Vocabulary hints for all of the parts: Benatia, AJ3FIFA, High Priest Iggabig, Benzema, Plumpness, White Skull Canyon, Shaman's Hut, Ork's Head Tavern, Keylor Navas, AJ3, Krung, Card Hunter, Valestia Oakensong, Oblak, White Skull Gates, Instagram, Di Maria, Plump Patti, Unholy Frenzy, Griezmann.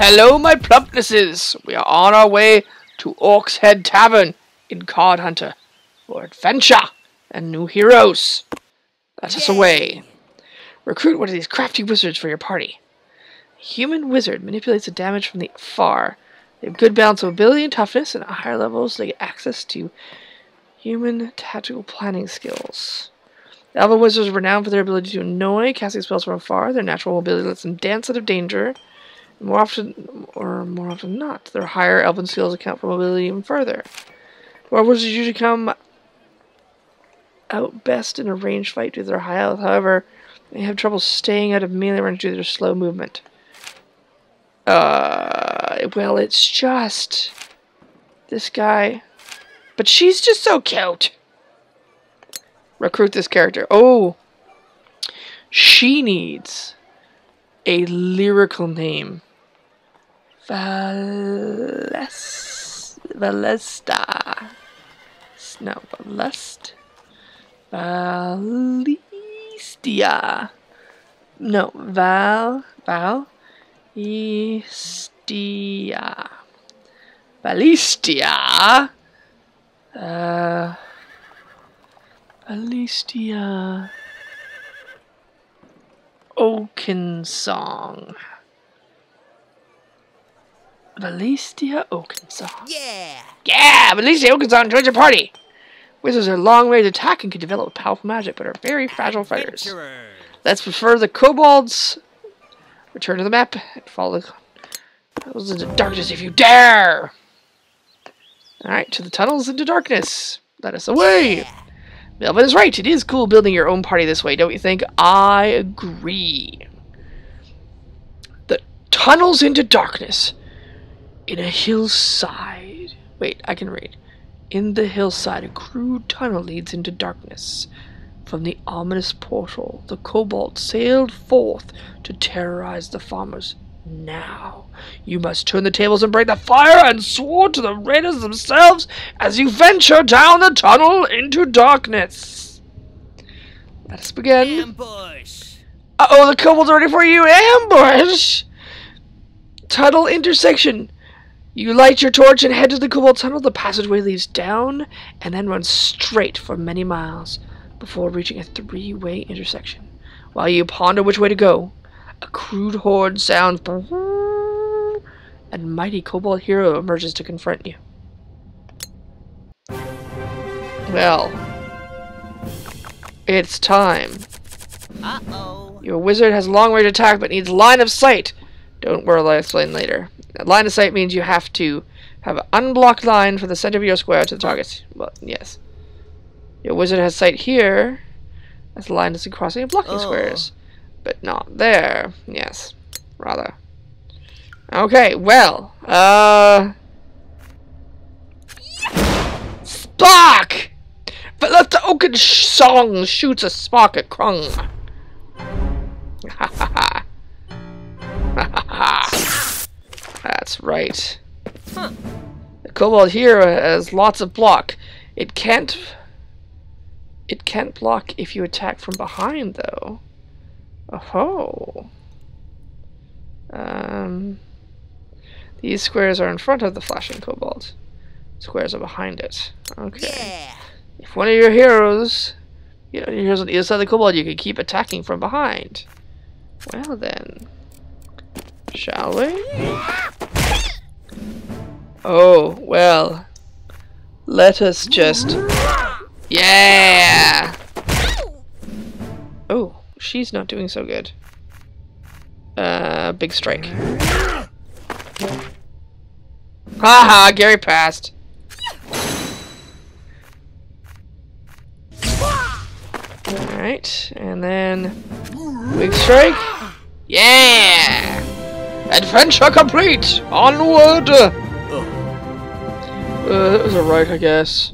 Hello, my plumpnesses! We are on our way to Ork's Head Tavern in Card Hunter for adventure and new heroes. Let us away. Recruit one of these crafty wizards for your party. A human wizard manipulates the damage from the far. They have good balance of ability and toughness, and at higher levels they get access to human tactical planning skills. The elven wizards are renowned for their ability to annoy, casting spells from afar. Their natural ability lets them dance out of danger. More often than not, their higher elven skills account for mobility even further. Dwarf wizards usually come out best in a ranged fight due to their high health. However, they have trouble staying out of melee range due to their slow movement. Well, it's just this guy. But she's just so cute. Recruit this character. Oh, she needs a lyrical name. Valestia. No, Valestia. No, Valestia. Valestia. Valestia Oakensong. Valestia Oakensong. Yeah! Yeah! Valestia Oakensong joins your party! Wizards are long range attack and can develop powerful magic, but are very fragile fighters. Let's prefer the kobolds. Return to the map and follow the tunnels into darkness if you dare! Alright, to the tunnels into darkness. Let us away! Yeah. Melvin is right. It is cool building your own party this way, don't you think? I agree. The tunnels into darkness in a hillside. Wait, I can read. In the hillside, a crude tunnel leads into darkness. From the ominous portal, the kobold sailed forth to terrorize the farmers. Now, you must turn the tables and break the fire and sword to the raiders themselves as you venture down the tunnel into darkness. Let us begin. Ambush! Uh-oh, the kobold's ready for you. Ambush! Tunnel intersection. You light your torch and head to the kobold tunnel. The passageway leads down and then runs straight for many miles before reaching a three-way intersection. While you ponder which way to go, a crude horn sounds, and mighty kobold hero emerges to confront you. Well, it's time. Uh-oh. Your wizard has long-range attack but needs line of sight. Don't worry, I'll explain later. Line of sight means you have to have an unblocked line from the center of your square to the target. Well, yes. Your wizard has sight here. That's the line that's crossing and blocking squares. But not there. Yes. Rather. Okay, well. Spark! But let the Oakensong shoots a spark at Krung. That's right. Huh. The kobold here has lots of block. It can't block if you attack from behind, though. Oh-ho. These squares are in front of the flashing kobold. Squares are behind it. Okay. Yeah. If one of your heroes, on either side of the kobold, you can keep attacking from behind. Well then. Shall we? Yeah. Oh, well. Let us just... Yeah! Oh. She's not doing so good. Big strike. Haha, Gary passed. Alright, and then... Big strike. Yeah! Adventure complete! Onward! That was alright, I guess.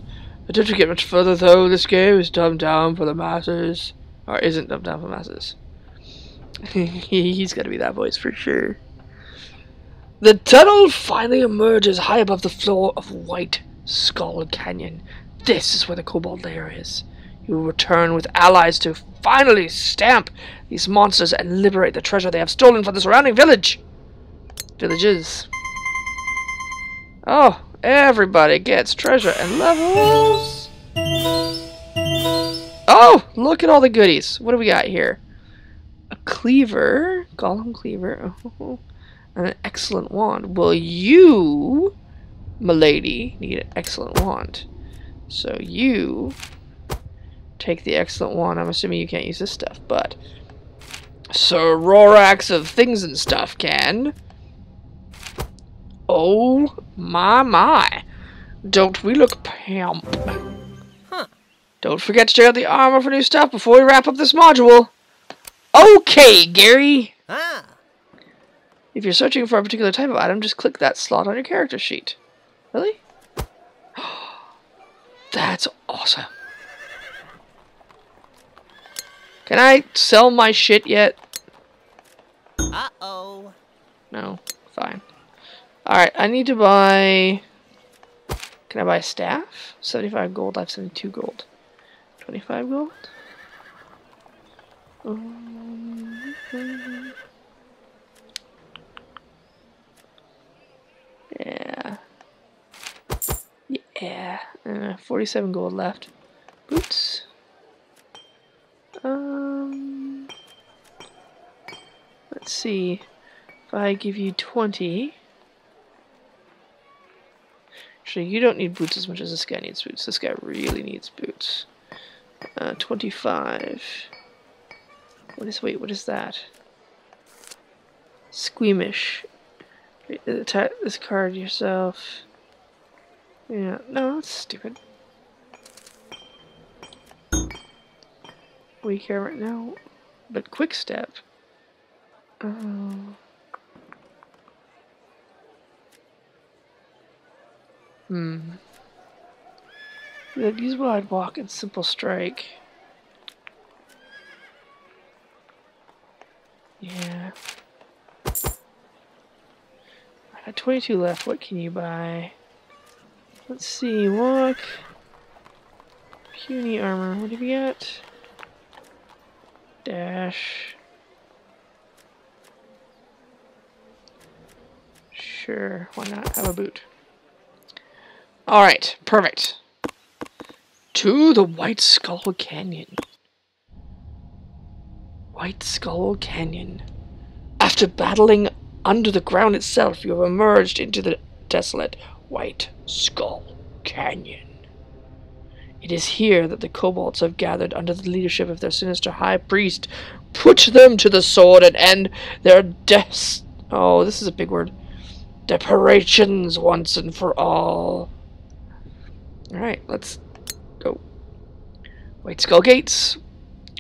I didn't get much further, though. This game is dumbed down for the masses. Or isn't dumbed down for masses. He's gotta be that voice for sure. The tunnel finally emerges high above the floor of White Skull Canyon. This is where the Kobold Lair is. You will return with allies to finally stamp these monsters and liberate the treasure they have stolen from the surrounding village. Villages. Oh, everybody gets treasure and levels. Oh, look at all the goodies. What do we got here? A cleaver, golem cleaver, oh, and an excellent wand. Well, you, milady, need an excellent wand. So you take the excellent wand. I'm assuming you can't use this stuff, but so Rorax of things and stuff can. Oh my my! Don't we look pimp? Huh. Don't forget to check out the armor for new stuff before we wrap up this module. Okay, Gary. Ah. If you're searching for a particular type of item, just click that slot on your character sheet. Really? That's awesome. Can I sell my shit yet? Uh-oh. No? Fine. Alright, I need to buy... Can I buy a staff? 75 gold. I have 72 gold. 25 gold? Yeah. Yeah. 47 gold left. Boots. Let's see. If I give you 20... Actually, you don't need boots as much as this guy needs boots. This guy really needs boots. 25. What is that? Squeamish. Attack this card yourself. Yeah, no, that's stupid. We care right now, but quick step. Use wide walk and simple strike. Yeah. I got 22 left. What can you buy? Let's see. Walk. Puny armor. What have you got? Dash. Sure. Why not? Have a boot. Alright, perfect. To the White Skull Canyon. White Skull Canyon. After battling under the ground itself, you have emerged into the desolate White Skull Canyon. It is here that the kobolds have gathered under the leadership of their sinister high priest. Put them to the sword and end their deaths. Oh, this is a big word. Deprivations once and for all. Alright, let's go. White Skull Gates.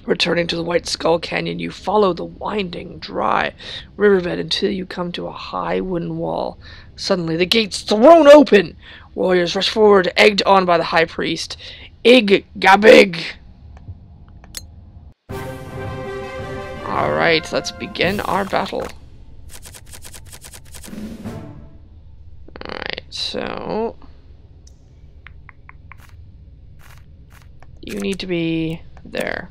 Returning to the White Skull Canyon, you follow the winding, dry riverbed until you come to a high wooden wall. Suddenly, the gate's thrown open! Warriors rush forward, egged on by the High Priest Iggabig. Alright, let's begin our battle. Alright, so... You need to be there.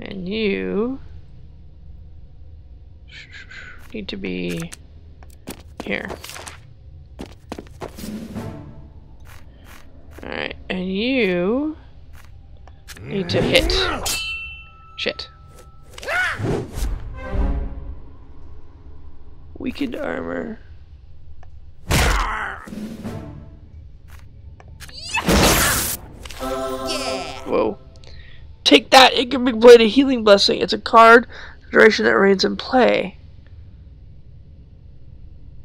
And you need to be here. Alright, and you need to hit. Shit. Weakened armor. Whoa. Take that! Iggabig Blade, a healing blessing. It's a card, the duration that remains in play.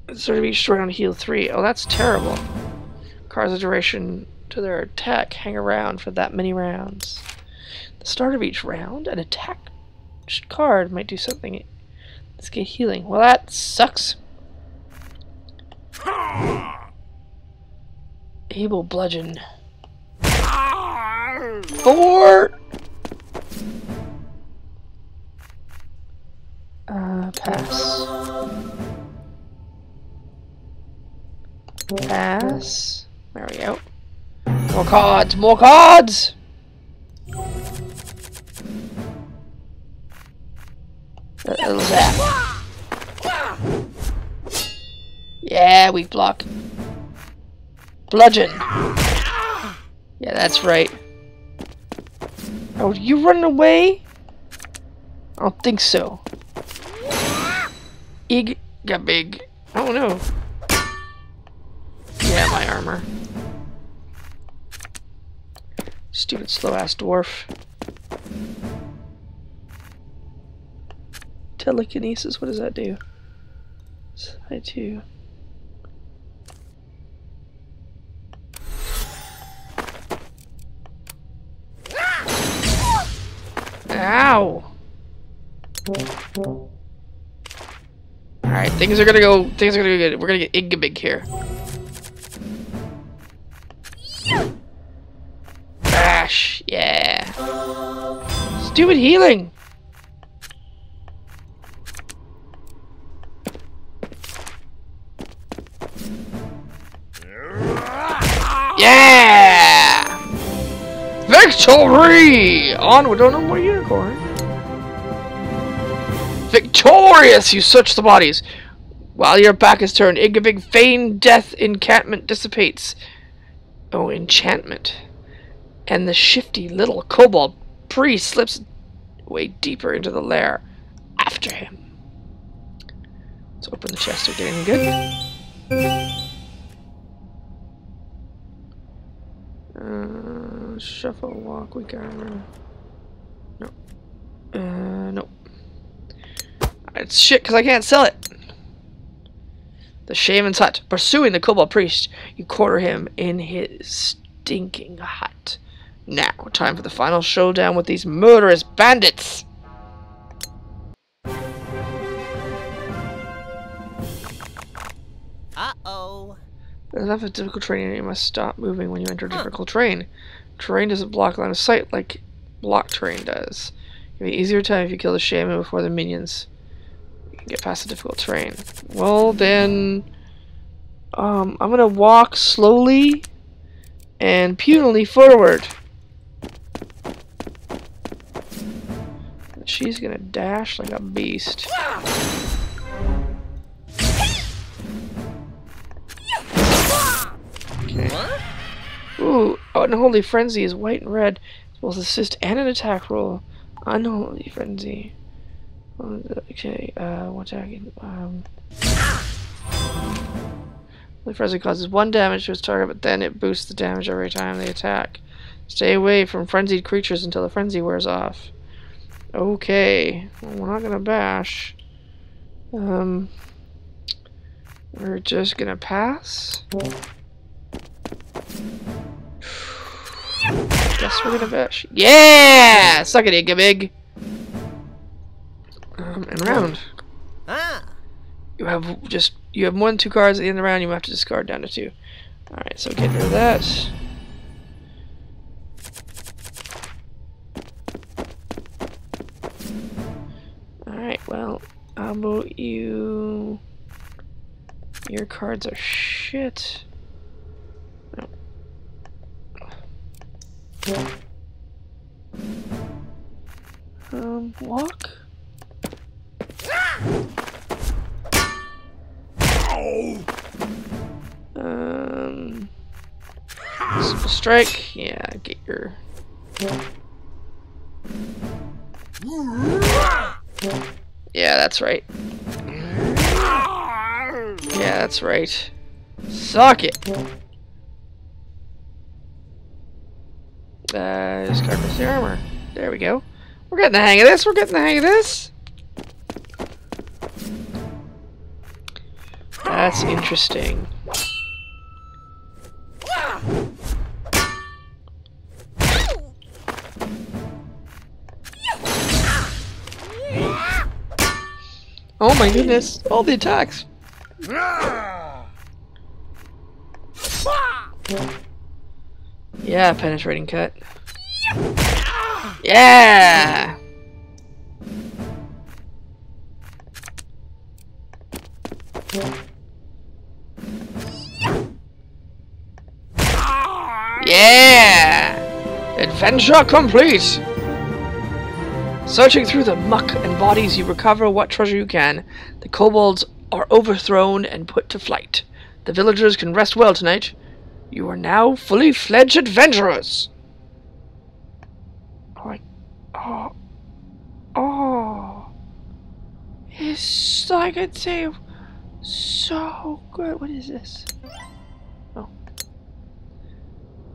It's sort of each round heal 3. Oh, that's terrible. Cards of duration to their attack hang around for that many rounds. At the start of each round, an attack card might do something. Let's get healing. Well, that sucks. Able Bludgeon. 4 pass. There we go. More cards, more cards. That was that. Yeah, weak block. Bludgeon. Yeah, that's right. Oh, you running away? I don't think so. Iggabig. Oh no. Yeah, my armor. Stupid slow ass dwarf. Telekinesis, what does that do? Side 2. Ow! Alright, things are gonna go good. We're gonna get Iggabig here. Bash! Yeah! Stupid healing! Yeah! Victory! Onward, don't know more unicorn. Victorious, you search the bodies. While your back is turned, Iggabig feigned death enchantment dissipates. Oh, enchantment. And the shifty little kobold priest slips way deeper into the lair after him. Let's open the chest, we're getting good. Shuffle, walk, we got... No. Nope. It's shit, because I can't sell it. The Shaman's Hut. Pursuing the Kobold Priest, you quarter him in his stinking hut. Now, time for the final showdown with these murderous bandits! Uh-oh. There's enough of difficult terrain, you must stop moving when you enter difficult terrain. Terrain doesn't block line of sight like block terrain does. It'll be an easier time if you kill the shaman before the minions. You can get past the difficult terrain. Well then, I'm gonna walk slowly and punily forward. And she's gonna dash like a beast. Okay. Ooh, Unholy Frenzy is white and red. It's both assist and an attack roll. Unholy Frenzy. Okay, what attacking? Unholy Frenzy causes 1 damage to its target, but then it boosts the damage every time they attack. Stay away from frenzied creatures until the frenzy wears off. Okay, well, we're not gonna bash. We're just gonna pass. Guess we're gonna bash. Yeah! Suck it, Iggabig! And round. You have more than 2 cards at the end of the round, you have to discard down to 2. Alright, so get rid of that. Alright, well, how about you... Your cards are shit. Walk? Simple strike? Yeah, get your... Yeah, that's right. Yeah, that's right. Suck it! Just cut across the armor. There we go. We're getting the hang of this. We're getting the hang of this. That's interesting. Oh my goodness! All the attacks. Yeah, penetrating cut. Yeah! Yeah! Adventure complete! Searching through the muck and bodies, you recover what treasure you can. The kobolds are overthrown and put to flight. The villagers can rest well tonight. You are now fully fledged adventurers. Oh, it's like a tale. So good. What is this? Oh.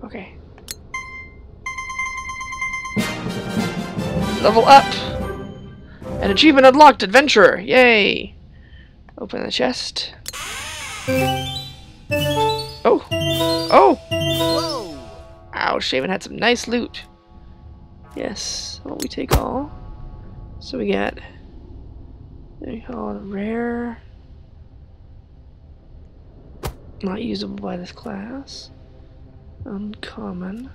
Okay. Level up. An achievement unlocked, adventurer. Yay. Open the chest. Oh. Oh. Whoa. Ow, Shaman had some nice loot. Yes. Well, we take all. So we got... There you go, rare... Not usable by this class. Uncommon.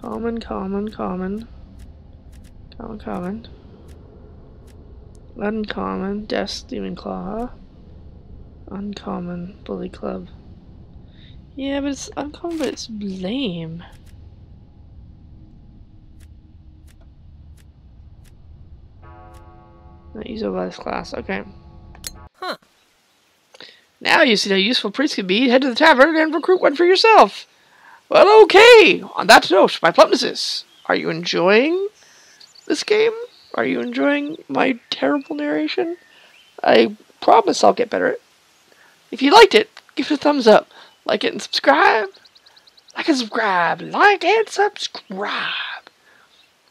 Common. Uncommon. Death's Demon Claw. Uncommon. Bully Club. Yeah, but it's uncommon, but it's lame. Not usable by this class. Okay. Huh. Now you see how useful priests can be. Head to the tavern and recruit one for yourself. Well, okay. On that note, my plumpnesses, are you enjoying this game? Are you enjoying my terrible narration? I promise I'll get better at it. If you liked it, give it a thumbs up. Like it and subscribe. Like and subscribe. Like and subscribe.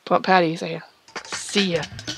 Plump Patty, say ya. See ya.